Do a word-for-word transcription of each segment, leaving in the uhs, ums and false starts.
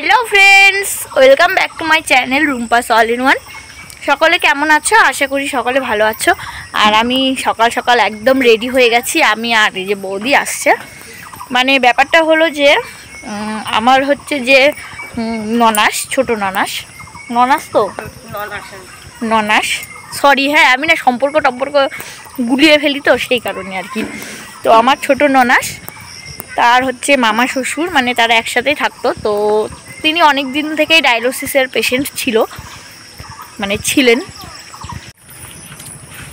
Hello friends welcome back to my channel रूम्पास all in one. सकले केमन आछो? आशा करी सकले भालो आछो। और आमी सकाल सकाल एकदम रेडी होये गेছি। आमी आर এই যে বৌদি আসছে। মানে ব্যাপারটা হলো যে আমার হচ্ছে যে ননাস, ছোট ননাস, ননাস তো ননাস সরি হ্যাঁ আমি না সম্পর্ক টম্পর্ক গুলিয়ে ফেলি তো সেই কারণে আর কি। তো আমার ছোট ননাস তার হচ্ছে মামা শ্বশুর, মানে তারা একসাথেই থাকতো। তো তিনি অনেক দিন থেকেই ডায়ালিসিসের পেশেন্ট ছিল, মানে ছিলেন।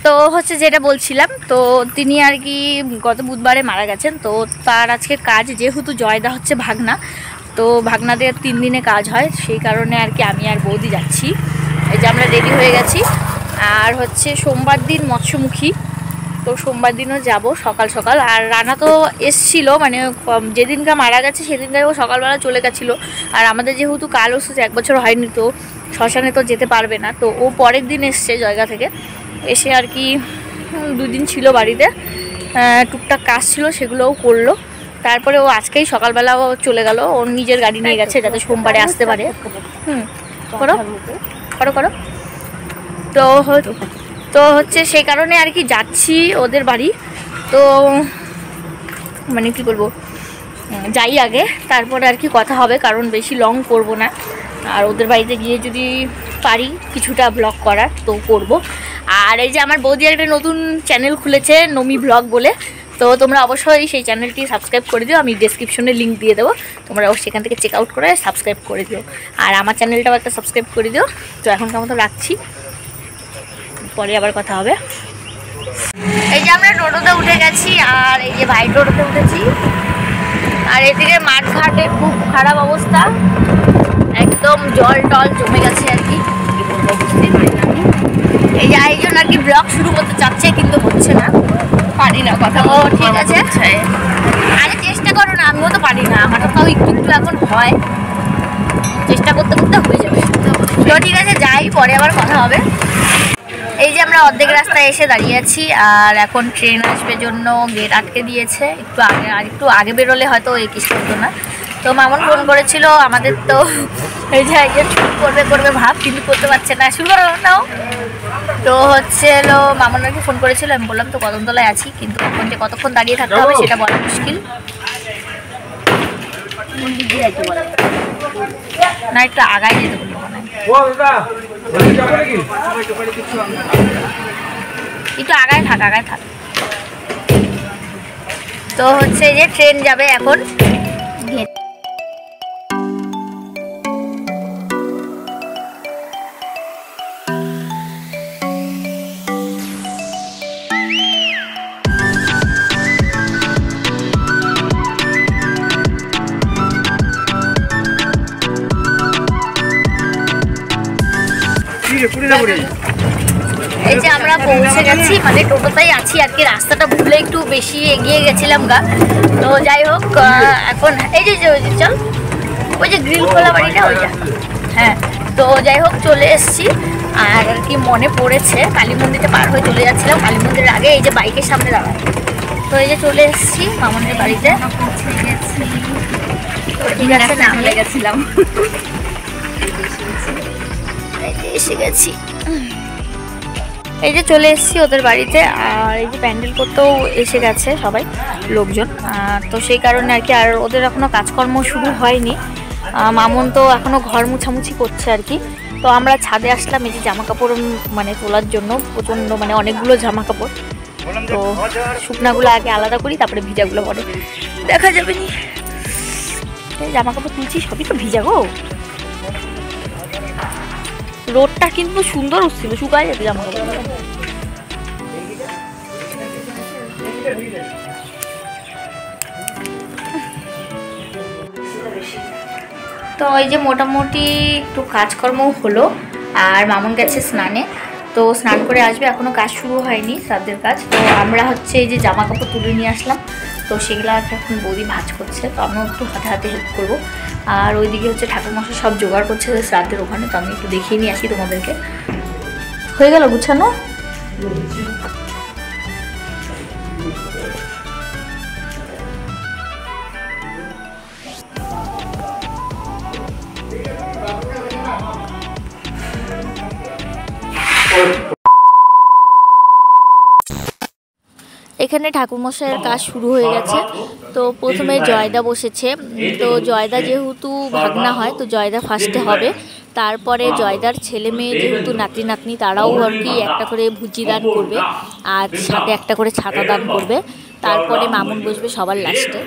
তো হচ্ছে যেটা বলছিলাম, তো তিনি আর কি গত বুধবারে মারা গেছেন। তো তার আজকে কাজ, যেহেতু জয়দা হচ্ছে ভাগনা, তো ভাগনাদের তিন দিনে কাজ হয়, সেই কারণে আর কি আমি আর বৌদি যাচ্ছি। এই যে আমরা রেডি হয়ে গেছি। আর হচ্ছে সোমবার দিন মৎস্যমুখী, তো সোমবার দিনও যাব সকাল সকাল। আর রানা তো এসছিল, মানে যেদিনকা মারা গেছে সেদিনকার ও সকালবেলা চলে গেছিলো। আর আমাদের যেহেতু কাল ওষুধ এক বছর হয়নি, তো শ্মশানে তো যেতে পারবে না। তো ও পরের দিন এসছে জায়গা থেকে, এসে আর কি দুদিন ছিল বাড়িতে, টুকটাক কাজ ছিল সেগুলোও করলো। তারপরে ও আজকেই সকালবেলাও চলে গেল। ওর নিজের গাড়ি নিয়ে গেছে যাতে সোমবারে আসতে পারে। হুম করো করো করো তো তো হচ্ছে সেই কারণে আর কি যাচ্ছি ওদের বাড়ি। তো মানে কি বলবো, যাই আগে, তারপরে আর কি কথা হবে, কারণ বেশি লং করব না। আর ওদের বাড়িতে গিয়ে যদি পারি কিছুটা ব্লগ করার তো করব। আর এই যে আমার বৌদি একটা নতুন চ্যানেল খুলেছে নমি ব্লগ বলে, তো তোমরা অবশ্যই সেই চ্যানেলটি সাবস্ক্রাইব করে দিও। আমি ডেসক্রিপশনে লিঙ্ক দিয়ে দেবো, তোমরা সেখান থেকে চেক আউট করে সাবস্ক্রাইব করে দিও। আর আমার চ্যানেলটাও একটা সাবস্ক্রাইব করে দিও। তো এখনকার মতো রাখছি, পরে আবার কথা হবে। এই যে আমরা টোটোতে উঠে গেছি। আর এই যে ভাই টোটোতে উঠেছি। আর এদিকে মাঠঘাটে খুব খারাপ অবস্থা, একদম জল টল জমে গেছে আর কি, বুঝতেই পারি না আমি। এই যে আয়োজন আর কি ব্লগ শুরু করতে চাচ্ছে কিন্তু হচ্ছে না, পারি না কথা। ও ঠিক আছে, আরে চেষ্টা করো না, আমিও তো পারি না, আমার তাও একটু একটু এখন হয়, চেষ্টা করতে করতে হয়ে যাবে। তো ঠিক আছে, যাই, পরে আবার কথা হবে। এই যে আমরা অর্ধেক রাস্তায় এসে দাঁড়িয়ে আছি। আর এখন ট্রেন আসবে জন্য গেট আটকে দিয়েছে, একটু আগে আর একটু আগে বেরোলে হয়তো এই কিছু হতো না। তো মামন ফোন করেছিল আমাদের, তো এই যে একজন করবে করবে ভাব কিন্তু করতে পারছে না, শুরু করো নাও। তো হচ্ছে হলো মামন আর কি ফোন করেছিল, আমি বললাম তো কদমতলায় আছি, কিন্তু এখন যে কতক্ষণ দাঁড়িয়ে থাকতে হবে সেটা বলা মুশকিল না, একটু আগাই যেতে বলবো না, একটু আগায় থাক আগায় থাক। তো হচ্ছে যে ট্রেন যাবে এখন। এই যে আমরা পৌঁছে গেছি, মানে টোটোতেই আছি আর কি, রাস্তাটা ভুলে একটু বেশি এগিয়ে গেছিলাম গা। তো যাই হোক এখন এই যে চল ওই যে গ্রিল খোলা বাড়িটা ওইটা, হ্যাঁ। তো যাই হোক চলে এসেছি। আর আর কি মনে পড়েছে, কালী মন্দিরটা পার হয়ে চলে যাচ্ছিলাম, কালী মন্দিরের আগে এই যে বাইকের সামনে দাঁড়ায়। তো এই যে চলে এসেছি মামনের বাড়িতে, পৌঁছে গেছি। ঠিক আছে, নামলে গেছিলাম, এসে গেছি। এই যে চলে এসেছি ওদের বাড়িতে। আর এই যে প্যান্ডেল করতেও এসে গেছে সবাই লোকজন। তো সেই কারণে আর কি, আর ওদের এখনও কাজকর্ম শুরু হয়নি, মামন তো এখনও ঘর মুছামুছি করছে আর কি। তো আমরা ছাদে আসলাম এই যে জামা কাপড় মানে তোলার জন্য, প্রচণ্ড মানে অনেকগুলো জামা কাপড়। তো শুকনাগুলো আগে আলাদা করি, তারপরে ভিজাগুলো পরে দেখা যাবে। জামা কাপড় তুলছি, সবই তো ভিজাগো। রোডটা কিন্তু সুন্দর উঠছিল, শুকায় যেত জামা কাপড়। তো এই যে মোটামুটি একটু কাজকর্ম হলো। আর মামুন গেছে স্নানে, তো স্নান করে আসবে, এখনও কাজ শুরু হয়নি সাদের কাজ। তো আমরা হচ্ছে এই যে জামা কাপড় তুলে নিয়ে আসলাম, তো সেগুলো এখন বৌদি ভাঁজ করছে, তো আমিও একটু হাতে হাতে হেল্প করবো। আর ওইদিকে হচ্ছে ঠাকুরমশা সব জোগাড় করছে শ্রাদ্ধের ওখানে, তো আমি একটু দেখিয়ে নিয়ে আসি তোমাদেরকে। হয়ে গেল গুছানো। এখানে ঠাকুরমশাইয়ের কাজ শুরু হয়ে গেছে। তো প্রথমে জয়দা বসেছে, তো জয়দা যেহেতু ভাগনা হয় তো জয়দা ফার্স্টে হবে, তারপরে জয়দার ছেলে মেয়ে যেহেতু নাতি নাতনি তারাও আর কি একটা করে ভুজি দান করবে আর সাথে একটা করে ছাতা দান করবে, তারপরে মামুন বসবে সবার লাস্টে।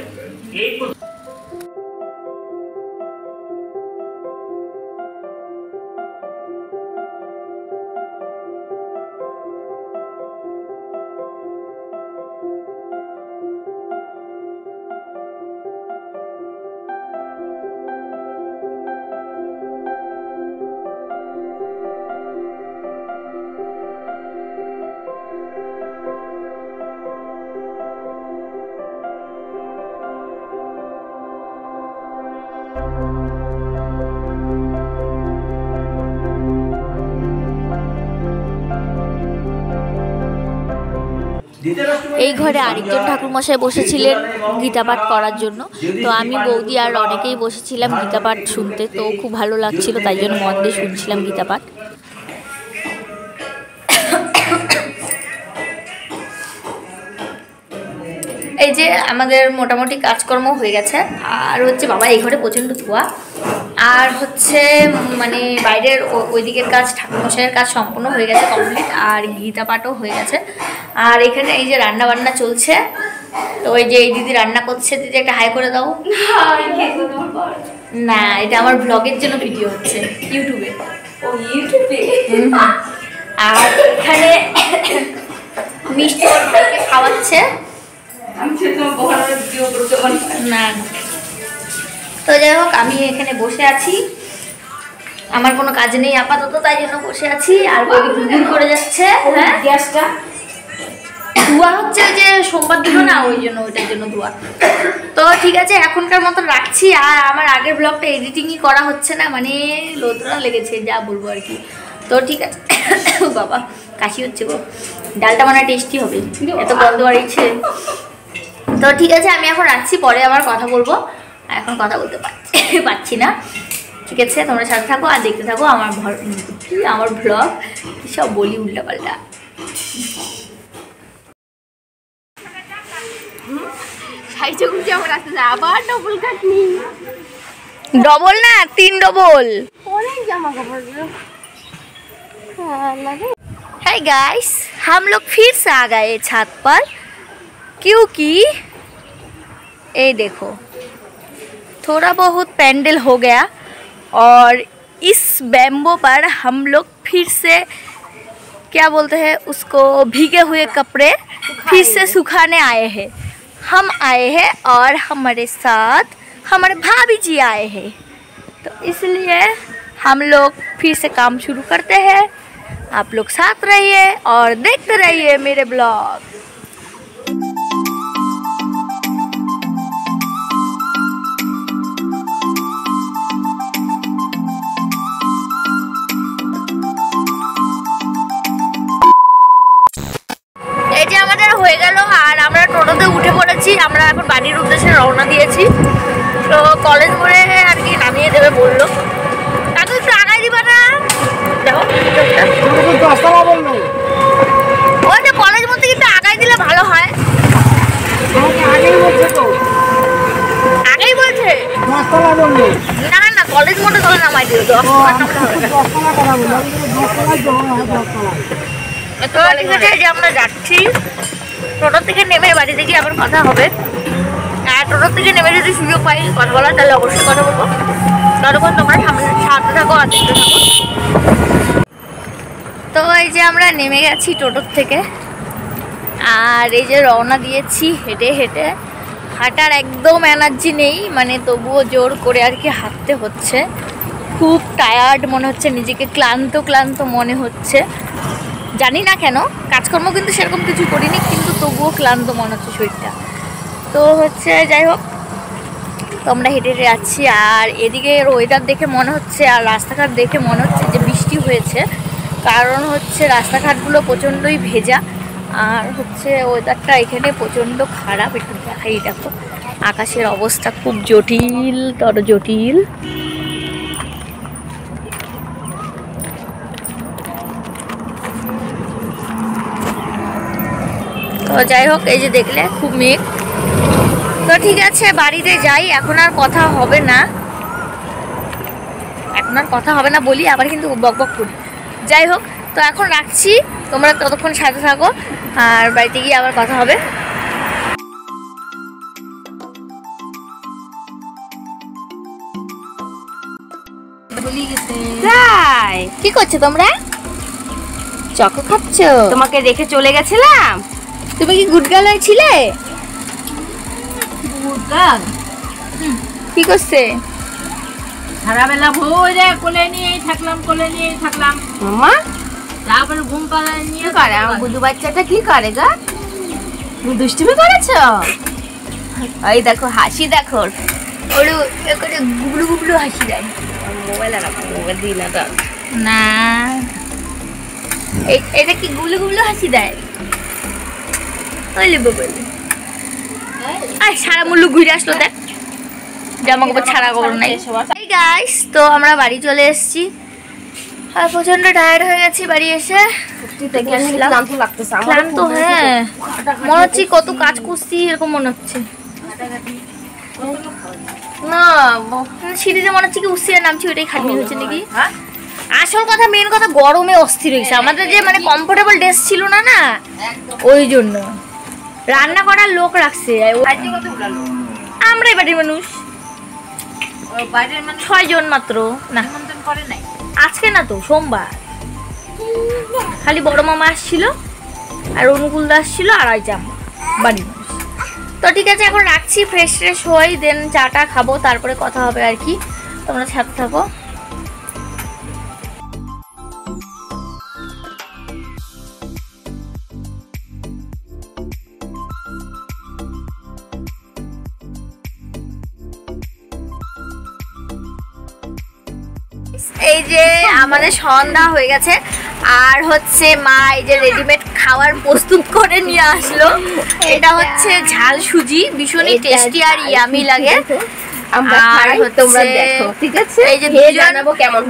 এই ঘরে আরেকজন ঠাকুরমশাই বসেছিলেন গীতাপাঠ করার জন্য, তো আমি বৌদি আর অনেকেই বসেছিলাম গীতাপাঠ শুনতে। তো খুব ভালো লাগছিল, তাই জন্য মন দিয়ে শুনছিলাম গীতাপাঠ। এই যে আমাদের মোটামুটি কাজকর্ম হয়ে গেছে। আর হচ্ছে বাবা এই ঘরে প্রচণ্ড ধোয়া, আর হচ্ছে মানে বাইরের ওইদিকের কাজ ঠাকুরমশাইয়ের কাজ সম্পূর্ণ হয়ে গেছে কমপ্লিট, আর গীতাপাঠও হয়ে গেছে। আর এখানে এই যে রান্না বান্না চলছে, তো ওই যে এই দিদি রান্না করছে। দিদি একটা হাই করে দাও। না, এটা আমার ব্লগের জন্য ভিডিও হচ্ছে ইউটিউবে। ও ইউটিউবে। আর এখানে মিষ্টি খাওয়াচ্ছে। না, তো যাই হোক আমি এখানে বসে আছি, আমার কোনো কাজ নেই আপাতত, তাই জন্য বসে আছি। আর ঘুরঘুর করে যাচ্ছে। হ্যাঁ, গ্যাসটা ধোয়া হচ্ছে যে সোমবার দিল না, ওই জন্য ওইটার জন্য ধোয়া। তো ঠিক আছে, এখনকার মতো রাখছি। আর আমার আগের ব্লগটা এডিটিংই করা হচ্ছে না, মানে লোতরা লেগেছে যা বলবো আর কি। তো ঠিক আছে, বাবা কাশি হচ্ছে গো, ডালটা মানে টেস্টি হবে এত গন্ধ বাড়িয়েছে। তো ঠিক আছে, আমি এখন রাখছি, পরে আবার কথা বলবো। এখন কথা বলতে পারছি না। ঠিক আছে, তোমরা সাথে থাকো আর দেখতে থাকো আমার আমার ব্লগ। কী সব বলি উল্টাপাল্টা। আবার ডবল কাটনি, ডবল না তিন ডবল। অনেক জামা কাপড়। हाय गाइस, हम लोग फिर से आ गए छत पर, क्योंकि ये देखो थोड़ा बहुत पैंडल हो गया और इस बैम्बो पर हम लोग फिर से क्या बोलते हैं उसको, भीगे हुए कपड़े फिर से सुखाने आए हैं। हम आए हैं और हमारे साथ हमारे भाभी जी आए हैं, तो इसलिए हम लोग फिर से काम शुरू करते हैं। आप लोग साथ रहिए और देखते रहिए मेरे ब्लॉग। এই যে আমাদের হয়ে গেল, আর আমরা টোটোতে উঠে পড়েছি। আমরা এখন বাড়ির উদ্দেশ্যে রওনা দিয়েছি। তো কলেজ মোড়ে আর কি নামিয়ে দেবে বললো। তাকে একটু আগায় দিবা না। কলেজ মধ্যে কিন্তু আগাই দিলে ভালো হয়। আগেই বলছে না না, কলেজ মধ্যে চলে নামাই দিল। ঠিক আছে, যে আমরা যাচ্ছি টোটোর থেকে নেমে বাড়ি থেকে আবার কথা হবে। আর টোটোর থেকে নেমে যদি সুযোগ পাই কথা বলা, তাহলে অবশ্যই কথা বলবো। ততক্ষণ তোমরা সাথে থাকো আর দেখতে থাকো। তো এই যে আমরা নেমে গেছি টোটোর থেকে, আর এই যে রওনা দিয়েছি হেঁটে হেঁটে। হাঁটার একদম এনার্জি নেই, মানে তবুও জোর করে আর কি হাঁটতে হচ্ছে। খুব টায়ার্ড মনে হচ্ছে, নিজেকে ক্লান্ত ক্লান্ত মনে হচ্ছে, জানি না কেন। কাজকর্ম কিন্তু সেরকম কিছু করিনি, কিন্তু তবুও ক্লান্ত মনে হচ্ছে শরীরটা। তো হচ্ছে যাই হোক, তো আমরা হেঁটে হেঁটে যাচ্ছি। আর এদিকে ওয়েদার দেখে মনে হচ্ছে আর রাস্তাঘাট দেখে মনে হচ্ছে যে বৃষ্টি হয়েছে, কারণ হচ্ছে রাস্তাঘাটগুলো প্রচণ্ডই ভেজা। আর হচ্ছে ওয়েদারটা এখানে প্রচণ্ড খারাপ। একটু দেখাই দেখো, আকাশের অবস্থা খুব জটিল, তর জটিল। तो যাই হোক এই যে দেখলে খুব মেঘ। তো ঠিক আছে বাড়িতে যাই, এখন আর কথা হবে না, এখন আর কথা হবে না বলি আবার কিন্তু বকবক করি। যাই হোক তো এখন রাখছি, তোমরা ততক্ষণ সাথে থাকো আর বাড়িতে গিয়ে আবার কথা হবে। তাই কি করছো তোমরা? চকো খাচ্ছো? তোমাকে রেখে চলে গেছিলাম, তুমি কি গুড গার্ল ছিলে? গুড গার্ল কি করছে? সারাবেলা ভোরে কোলে নিয়ে থাকলাম, কোলে নিয়ে থাকলাম মামা, তারপর ঘুম পাড়ায় নিয়ে করে। আমার গুডু বাচ্চাটা কি করে গা? তুমি দুষ্টুমি করেছো? এই দেখো হাসি দেখো ওরে, করে গুবলু গুবলু হাসি দেয়। মোবাইল আর মোবাইল দিই না তো না, এটা কি গুবলু গুবলু হাসি দেয়? ওলে বাবা আই সারা মুল্লু ঘুরে আসলো, দেখ জামা কাপড় ছাড়া গরম নাই। এই গাইস তো আমরা বাড়ি চলে এসেছি, আর প্রচন্ড টায়ার্ড হয়ে গেছি বাড়ি এসে। ক্লান্ত লাগতেছে আমার, ক্লান্ত হ্যাঁ মনে হচ্ছে কত কাজ করছি এরকম মনে হচ্ছে না। সিঁড়িতে মনে হচ্ছে কি উচ্ছিয়ে নামছি, ওইটাই খাটনি হচ্ছে নাকি? আসল কথা মেন কথা গরমে অস্থির হয়েছে আমাদের, যে মানে কমফোর্টেবল ড্রেস ছিল না না ওই জন্য। রান্না করার লোক রাখছে আমরা এবারে মানুষ ছয় জন মাত্র, না আজকে না তো সোমবার, খালি বড় মামা আসছিল আর অনুকূল দাস ছিল আর ওই জামা বাড়ির মানুষ। তো ঠিক আছে এখন রাখছি, ফ্রেশ ফ্রেশ হই দেন চাটা খাবো, তারপরে কথা হবে আর কি, তোমরা সাথে থাকো। এই যে আমাদের সন্ধ্যা হয়ে গেছে, আর হচ্ছে মা এই যে রেডিমেড খাবার প্রস্তুত করে নিয়ে আসলো। এটা হচ্ছে ঝাল সুজি, ভীষণই টেস্টি আর ইয়ামি লাগে।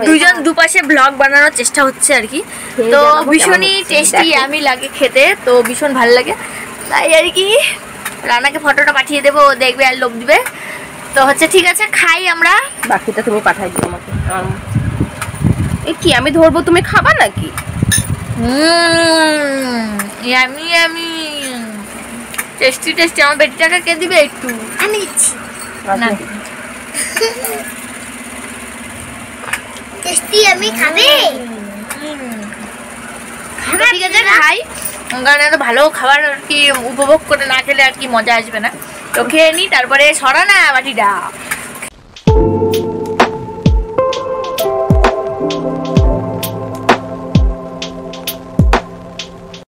দুজন দুপাশে ব্লগ বানানোর চেষ্টা হচ্ছে আর কি, তো ভীষণই টেস্টি ইয়ামি লাগে খেতে, তো ভীষণ ভালো লাগে তাই আর কি। রানাকে ফটোটা পাঠিয়ে দেবো, ও দেখবে আর লোভ দিবে। তো হচ্ছে ঠিক আছে খাই আমরা, বাকিটা তুমি পাঠাই দিও আমাকে। কি আমি ধরবো, তুমি খাবা নাকি? Hmm yummy yummy tasty tasty. আমার বেটিটাকে কে দিবে একটু? আমি দিচ্ছি না, টেস্টি ইয়ামি খাবে। ঠিক আছে খাই, কারণ এত ভালো খাবার আর কি উপভোগ করে না খেলে আর কি মজা আসবে না। তো খেয়ে নি তারপরে, সরা না বাটিটা।